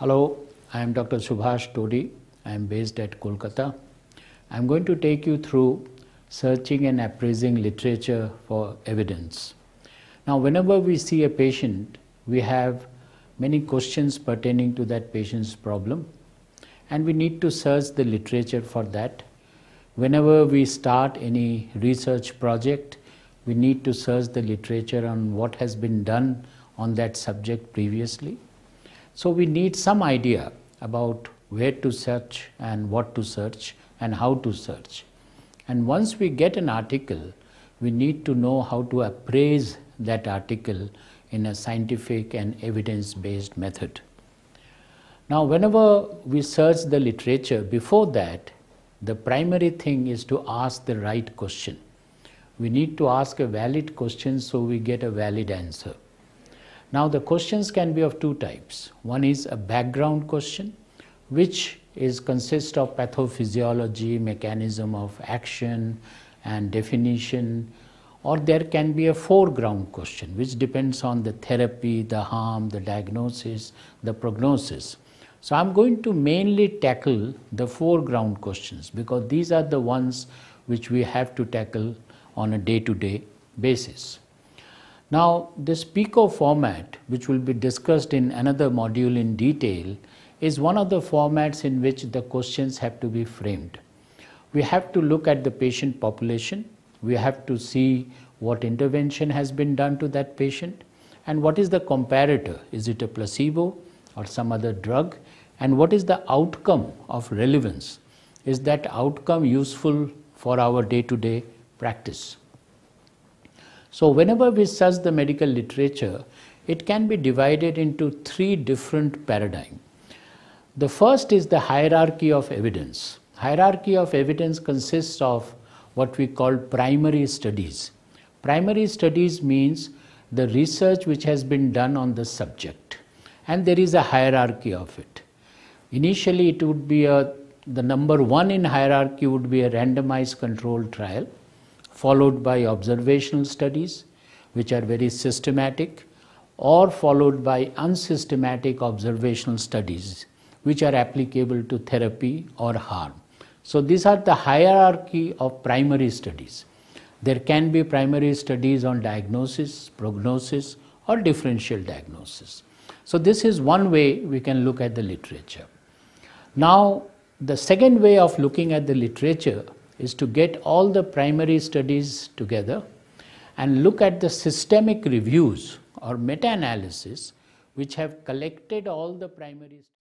Hello, I am Dr. Subhash Todi. I am based at Kolkata. I am going to take you through searching and appraising literature for evidence. Now, whenever we see a patient, we have many questions pertaining to that patient's problem, and we need to search the literature for that. Whenever we start any research project, we need to search the literature on what has been done on that subject previously. So we need some idea about where to search and what to search and how to search. And once we get an article, we need to know how to appraise that article in a scientific and evidence-based method. Now, whenever we search the literature, before that, the primary thing is to ask the right question. We need to ask a valid question so we get a valid answer. Now, the questions can be of two types. One is a background question, which consists of pathophysiology, mechanism of action and definition, or there can be a foreground question, which depends on the therapy, the harm, the diagnosis, the prognosis. So I'm going to mainly tackle the foreground questions, because these are the ones which we have to tackle on a day-to-day basis. Now, this PICO format, which will be discussed in another module in detail, is one of the formats in which the questions have to be framed. We have to look at the patient population. We have to see what intervention has been done to that patient and what is the comparator. Is it a placebo or some other drug? And what is the outcome of relevance? Is that outcome useful for our day-to-day practice? So whenever we search the medical literature, it can be divided into three different paradigms. The first is the hierarchy of evidence. Hierarchy of evidence consists of what we call primary studies. Primary studies means the research which has been done on the subject, and there is a hierarchy of it. Initially, it would be the number one in hierarchy would be a randomized controlled trial, followed by observational studies, which are very systematic, or followed by unsystematic observational studies, which are applicable to therapy or harm. So these are the hierarchy of primary studies. There can be primary studies on diagnosis, prognosis, or differential diagnosis. So this is one way we can look at the literature. Now, the second way of looking at the literature is to get all the primary studies together and look at the systemic reviews or meta-analysis, which have collected all the primary studies.